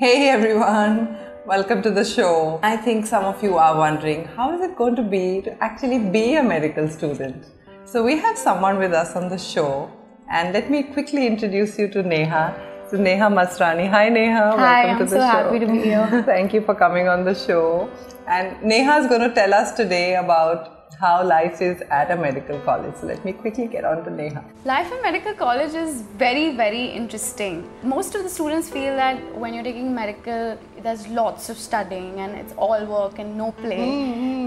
Hey everyone, welcome to the show. I think some of you are wondering how is it going to be to actually be a medical student. So we have someone with us on the show and let me quickly introduce you to Neha. So Neha Masrani. Hi Neha, welcome to the show. Hi, I'm so happy to be here. Thank you for coming on the show. And Neha is going to tell us today about how life is at a medical college. So let me quickly get on to Neha. Life in medical college is very, very interesting. Most of the students feel that when you're taking medical, there's lots of studying and it's all work and no play.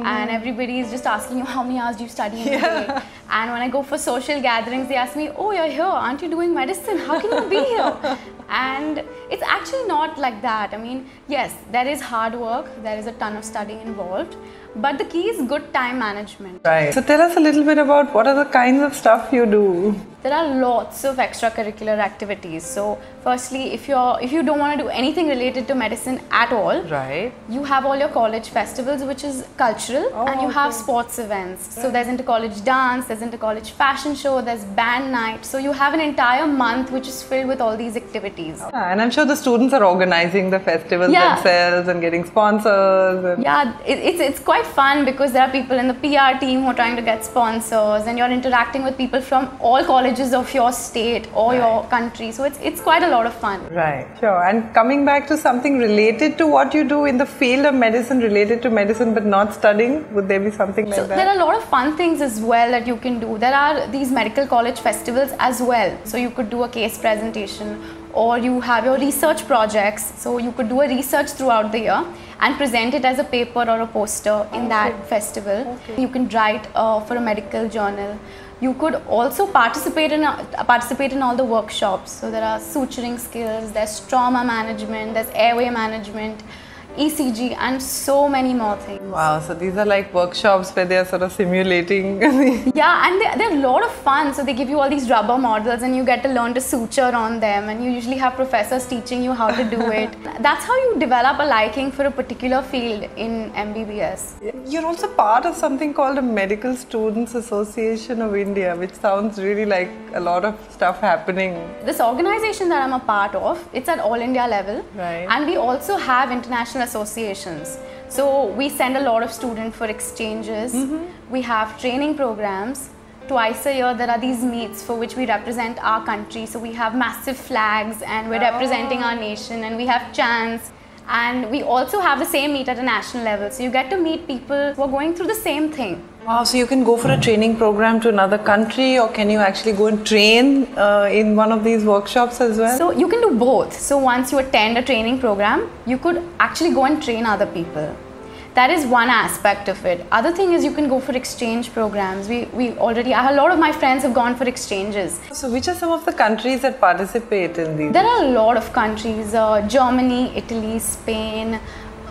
And everybody is just asking you, how many hours do you study in a day? And when I go for social gatherings, they ask me, oh, you're here, aren't you doing medicine? How can you be here? And it's actually not like that. I mean, yes, there is hard work, there is a ton of studying involved, but the key is good time management. Right. So tell us a little bit about what are the kinds of stuff you do. There are lots of extracurricular activities. So firstly, if you don't want to do anything related to medicine at all, right, you have all your college festivals, which is cultural, and you have sports events. So there's inter-college dance, there's inter-college fashion show, there's band night. So you have an entire month which is filled with all these activities. And I'm sure the students are organizing the festivals themselves and getting sponsors. And it's quite fun because there are people in the PR team who are trying to get sponsors and you're interacting with people from all colleges of your state or your country, so it's quite a lot of fun. Right, sure. And coming back to something related to what you do in the field of medicine, related to medicine but not studying, would there be something like that? There are a lot of fun things as well that you can do. There are these medical college festivals as well, so you could do a case presentation or you have your research projects, so you could do a research throughout the year and present it as a paper or a poster in that festival. You can write for a medical journal. You could also participate in all the workshops. So there are suturing skills, there's trauma management, there's airway management, ECG and so many more things. Wow, so these are like workshops where they are sort of simulating. And they're a lot of fun. So they give you all these rubber models and you get to learn to suture on them and you usually have professors teaching you how to do it. That's how you develop a liking for a particular field in MBBS. You're also part of something called the Medical Students Association of India, which sounds really like a lot of stuff happening. This organization that I'm a part of, it's at All India level. Right. And we also have international associations. So we send a lot of students for exchanges. We have training programs. Twice a year there are these meets for which we represent our country. So we have massive flags and we're representing our nation and we have chants. And we also have the same meet at a national level. So you get to meet people who are going through the same thing. Wow, so you can go for a training program to another country or can you actually go and train in one of these workshops as well? So you can do both. So once you attend a training program, you could actually go and train other people. That is one aspect of it. Other thing is you can go for exchange programs. We already, a lot of my friends have gone for exchanges. So which are some of the countries that participate in these? There are a lot of countries, Germany, Italy, Spain,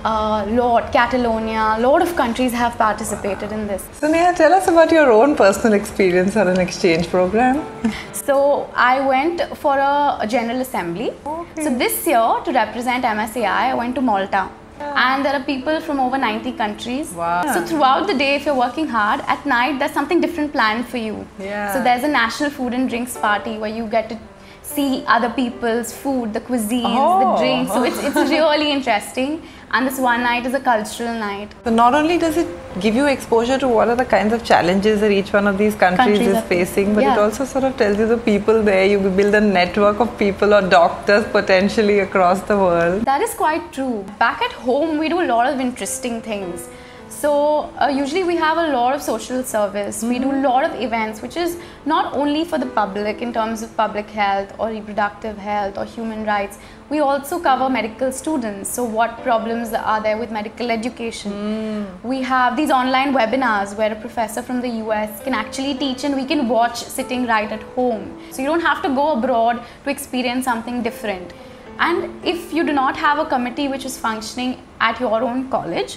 Catalonia, a lot of countries have participated in this. So Neha, tell us about your own personal experience on an exchange program. So I went for a general assembly. So this year to represent MSAI, I went to Malta. And there are people from over 90 countries. Wow. So throughout the day, if you're working hard, at night there's something different planned for you. So there's a national food and drinks party where you get to see other people's food, the cuisines, the drinks. So it's really interesting. And this one night is a cultural night. So not only does it give you exposure to what are the kinds of challenges that each one of these countries is facing, but it also sort of tells you the people there. You build a network of people or doctors potentially across the world. That is quite true. Back at home, we do a lot of interesting things. So usually we have a lot of social service, we do a lot of events which is not only for the public in terms of public health or reproductive health or human rights, we also cover medical students, so what problems are there with medical education. We have these online webinars where a professor from the US can actually teach and we can watch sitting right at home. So you don't have to go abroad to experience something different. And if you do not have a committee which is functioning at your own college,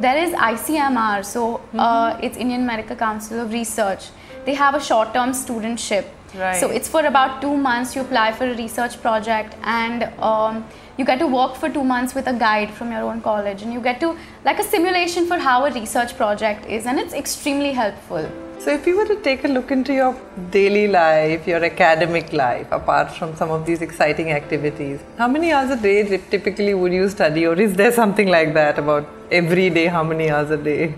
there is ICMR, so it's Indian Medical Council of Research. They have a short-term studentship Right. So it's for about 2 months. You apply for a research project, and you get to work for 2 months with a guide from your own college, and you get to like a simulation for how a research project is, and it's extremely helpful. So if you were to take a look into your daily life, your academic life, apart from some of these exciting activities, how many hours a day typically would you study, or is there something like that about every day, how many hours a day?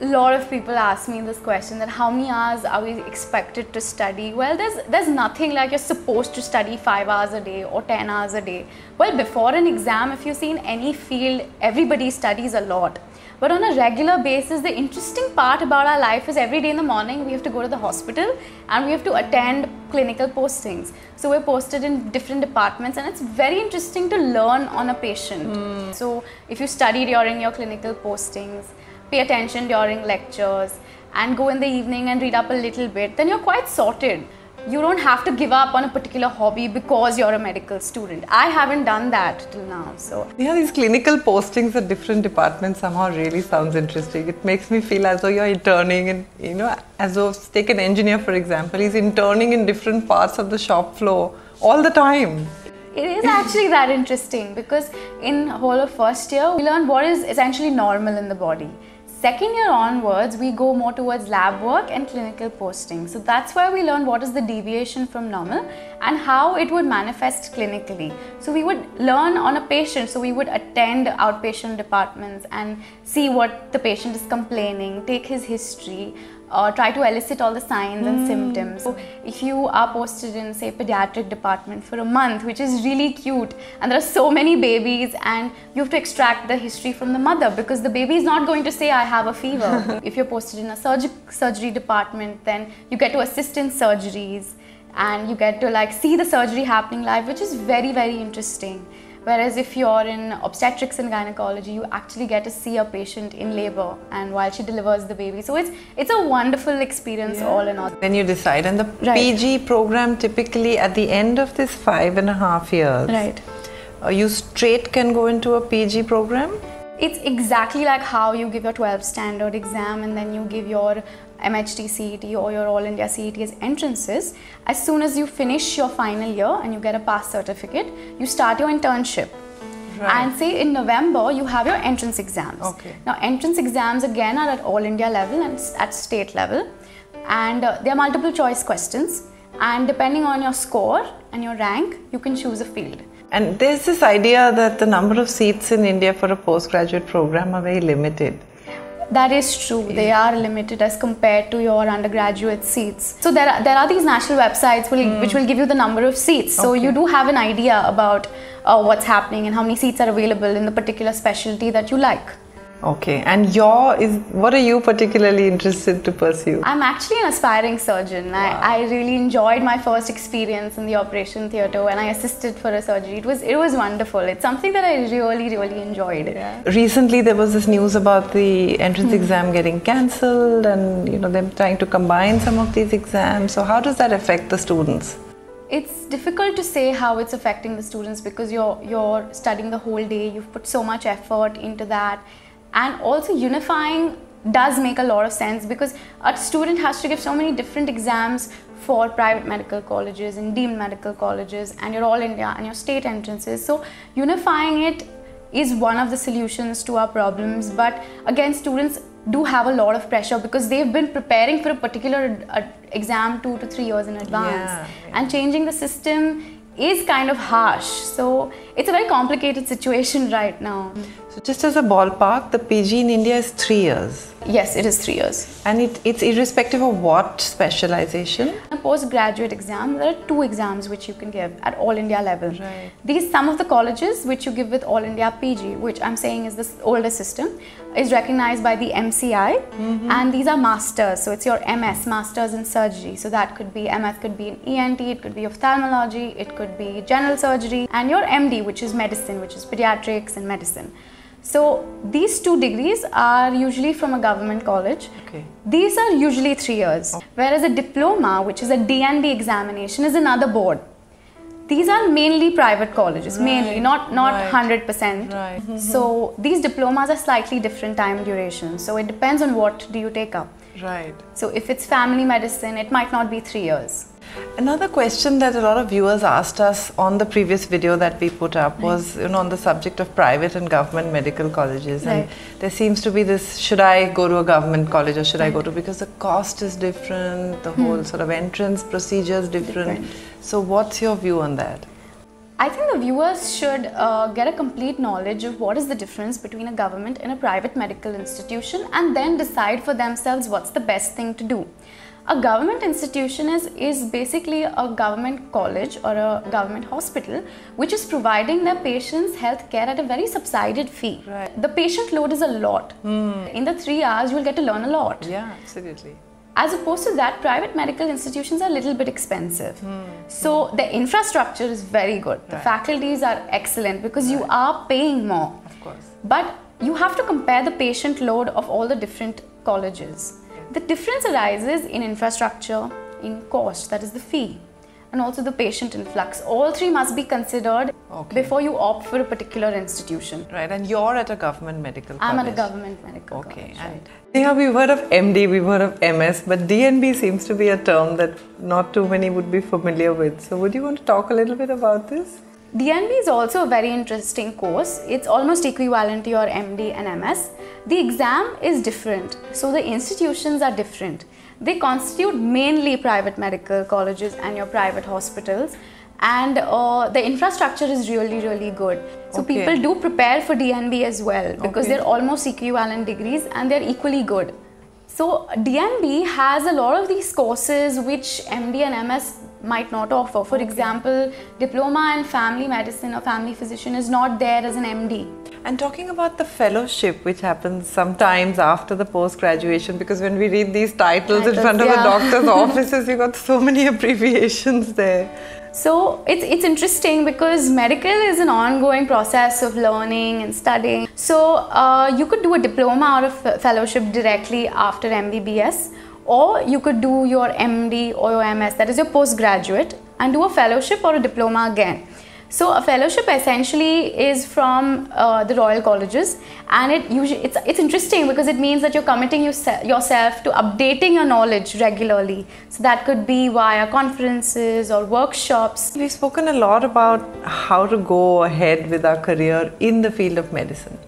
A lot of people ask me this question, that how many hours are we expected to study? Well, there's nothing like you're supposed to study 5 hours a day or 10 hours a day. Well, before an exam, if you see in any field, everybody studies a lot. But on a regular basis, the interesting part about our life is every day in the morning we have to go to the hospital and we have to attend clinical postings. So we're posted in different departments, and it's very interesting to learn on a patient. So if you study during your clinical postings, pay attention during lectures, and go in the evening and read up a little bit, then you're quite sorted. You don't have to give up on a particular hobby because you're a medical student. I haven't done that till now. So yeah, these clinical postings at different departments somehow really sounds interesting. It makes me feel as though you're interning, and you know, as though, take an engineer for example, he's interning in different parts of the shop floor all the time. It is actually that interesting, because in whole of first year we learn what is essentially normal in the body. Second year onwards, we go more towards lab work and clinical posting. So that's where we learn what is the deviation from normal and how it would manifest clinically. So we would learn on a patient. So we would attend outpatient departments and see what the patient is complaining, take his history, try to elicit all the signs and symptoms. So if you are posted in, say, pediatric department for a month, which is really cute, and there are so many babies, and you have to extract the history from the mother because the baby is not going to say, I have a fever. If you're posted in a surgery department, then you get to assist in surgeries and you get to like see the surgery happening live, which is very, very interesting. Whereas if you're in obstetrics and gynecology, you actually get to see a patient in labor and while she delivers the baby. So it's a wonderful experience, yeah. All in all. When you decide, and the right. PG program typically at the end of this 5.5 years, right? You straight can go into a PG program? It's exactly like how you give your 12th standard exam and then you give your MHT CET or your All India CET as entrances. As soon as you finish your final year and you get a pass certificate, you start your internship. Right. And say in November, you have your entrance exams. Okay. Now entrance exams again are at All India level and at state level, and they are multiple choice questions, and depending on your score and your rank, you can choose a field. And there's this idea that the number of seats in India for a postgraduate program are very limited. That is true. They are limited as compared to your undergraduate seats. So there are these national websites which will give you the number of seats. So you do have an idea about what's happening and how many seats are available in the particular specialty that you like. Okay, and what are you particularly interested to pursue? I'm actually an aspiring surgeon. Wow. I really enjoyed my first experience in the operation theatre when I assisted for a surgery. It was wonderful. It's something that I really, really enjoyed. Yeah. Recently there was this news about the entrance exam getting cancelled, and you know, them trying to combine some of these exams. So how does that affect the students? It's difficult to say how it's affecting the students because you're studying the whole day, you've put so much effort into that. And also unifying does make a lot of sense because a student has to give so many different exams for private medical colleges and deemed medical colleges and your All India and your state entrances. So unifying it is one of the solutions to our problems, but again students do have a lot of pressure because they've been preparing for a particular exam 2 to 3 years in advance. Yeah. And changing the system is kind of harsh. So it's a very complicated situation right now. So just as a ballpark, the PG in India is 3 years. Yes, it is 3 years. And it's irrespective of what specialization? A postgraduate exam, there are 2 exams which you can give at All India level. Right. These, some of the colleges which you give with All India PG, which I'm saying is this older system, is recognized by the MCI. And these are masters. So it's your MS, masters in surgery. So that could be, MS could be in ENT, it could be ophthalmology, it could be general surgery, and your MD, which is medicine, which is pediatrics and medicine. So these 2 degrees are usually from a government college. Okay. These are usually 3 years. Whereas a diploma, which is a DNB examination, is another board. These are mainly private colleges, right. Mainly, not 100%. Right. So these diplomas are slightly different time duration. So it depends on what do you take up. Right. So if it's family medicine, it might not be 3 years. Another question that a lot of viewers asked us on the previous video that we put up was, you know, on the subject of private and government medical colleges. Right. And there seems to be this, should I go to a government college or should I go to, because the cost is different, the whole sort of entrance procedure is different. So what's your view on that? I think the viewers should get a complete knowledge of what is the difference between a government and a private medical institution, and then decide for themselves what's the best thing to do. A government institution is basically a government college or a government hospital which is providing their patients health care at a very subsided fee. Right. The patient load is a lot. In the 3 hours, you'll get to learn a lot. Yeah, absolutely. As opposed to that, private medical institutions are a little bit expensive. So the infrastructure is very good. The faculties are excellent because you are paying more. Of course. But you have to compare the patient load of all the different colleges. The difference arises in infrastructure, in cost, that is the fee, and also the patient influx. All three must be considered before you opt for a particular institution. Right, and you're at a government medical college. I'm at a government medical college. Okay. Neha, we've heard of MD, we've heard of MS, but DNB seems to be a term that not too many would be familiar with. So would you want to talk a little bit about this? DNB is also a very interesting course. It's almost equivalent to your MD and MS. The exam is different, so the institutions are different. They constitute mainly private medical colleges and your private hospitals, and the infrastructure is really, really good. So people do prepare for DNB as well because they're almost equivalent degrees and they're equally good. So DNB has a lot of these courses which MD and MS might not offer. For example, diploma in family medicine or family physician is not there as an MD. And talking about the fellowship, which happens sometimes after the post-graduation, because when we read these titles in front of the doctor's offices, you've got so many abbreviations there. So it's interesting because medical is an ongoing process of learning and studying. So you could do a diploma or a fellowship directly after MBBS, or you could do your MD or your MS, that is your postgraduate, and do a fellowship or a diploma again. So a fellowship essentially is from the Royal Colleges, and it usually, it's interesting because it means that you're committing yourself to updating your knowledge regularly. So that could be via conferences or workshops. We've spoken a lot about how to go ahead with our career in the field of medicine.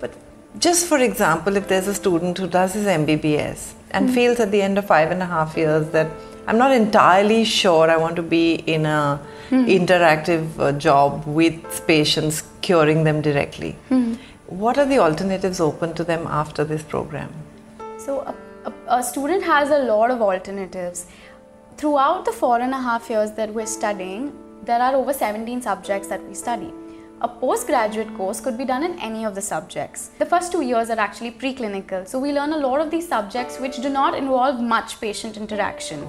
But just for example, if there's a student who does his MBBS and feels at the end of 5.5 years that I'm not entirely sure I want to be in a interactive job with patients, curing them directly. What are the alternatives open to them after this program? So a student has a lot of alternatives. Throughout the 4.5 years that we're studying, there are over 17 subjects that we study. A postgraduate course could be done in any of the subjects. The first 2 years are actually preclinical, so we learn a lot of these subjects which do not involve much patient interaction.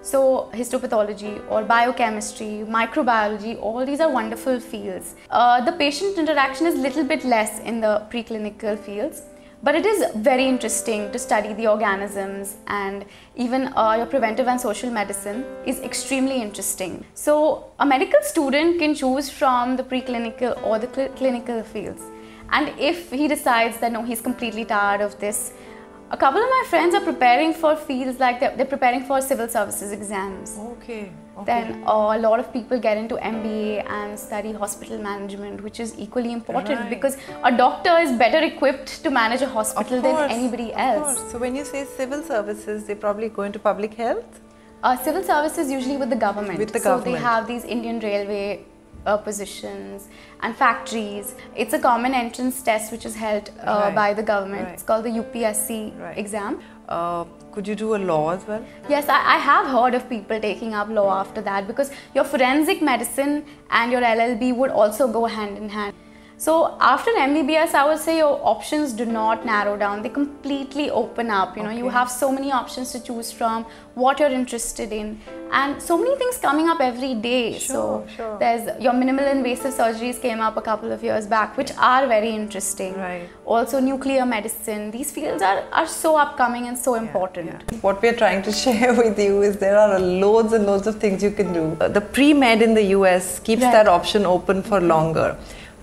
So histopathology or biochemistry, microbiology, all these are wonderful fields. The patient interaction is a little bit less in the preclinical fields, but it is very interesting to study the organisms, and even your preventive and social medicine is extremely interesting. So a medical student can choose from the preclinical or the clinical fields. And if he decides that no, he's completely tired of this, a couple of my friends are preparing for fields like they're preparing for civil services exams. Then a lot of people get into MBA and study hospital management, which is equally important because a doctor is better equipped to manage a hospital than anybody else. So when you say civil services, they probably go into public health? Civil services usually with the government. With the government. So they have these Indian Railway positions and factories. It's a common entrance test which is held by the government. It's called the UPSC exam. Could you do a law as well? Yes, I have heard of people taking up law after that, because your forensic medicine and your LLB would also go hand in hand. So after MBBS, I would say your options do not narrow down, they completely open up. You know, you have so many options to choose from, what you're interested in, and so many things coming up every day. So there's your minimal invasive surgeries came up a couple of years back, which are very interesting. Also nuclear medicine, these fields are so upcoming and so important. What we're trying to share with you is there are loads and loads of things you can do. The pre-med in the US keeps that option open for longer.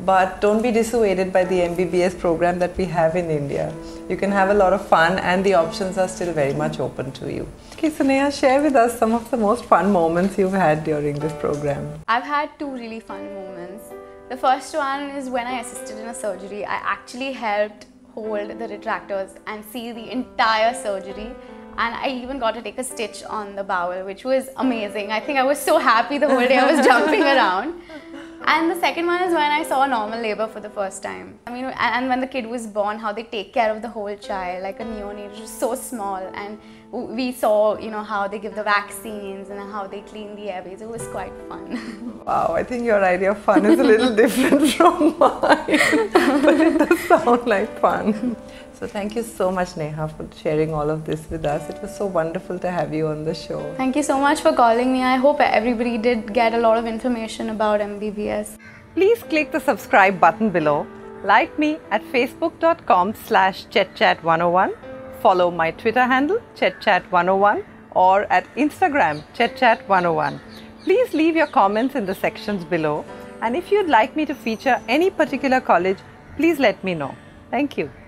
But don't be dissuaded by the MBBS program that we have in India. You can have a lot of fun and the options are still very much open to you. Okay, so Neha, share with us some of the most fun moments you've had during this program. I've had two really fun moments. The first one is when I assisted in a surgery. I actually helped hold the retractors and see the entire surgery. And I even got to take a stitch on the bowel, which was amazing. I think I was so happy the whole day. I was jumping around. And the second one is when I saw normal labor for the first time. I mean, and when the kid was born, how they take care of the whole child, like a neonate, which is so small. And we saw, you know, how they give the vaccines and how they clean the airways. It was quite fun. Wow, I think your idea of fun is a little different from mine. But it does sound like fun. So thank you so much, Neha, for sharing all of this with us. It was so wonderful to have you on the show. Thank you so much for calling me. I hope everybody did get a lot of information about MBBS. Please click the subscribe button below. Like me at facebook.com/ChetChat101. Follow my Twitter handle, ChetChat101, or at Instagram, ChetChat101. Please leave your comments in the sections below. And if you'd like me to feature any particular college, please let me know. Thank you.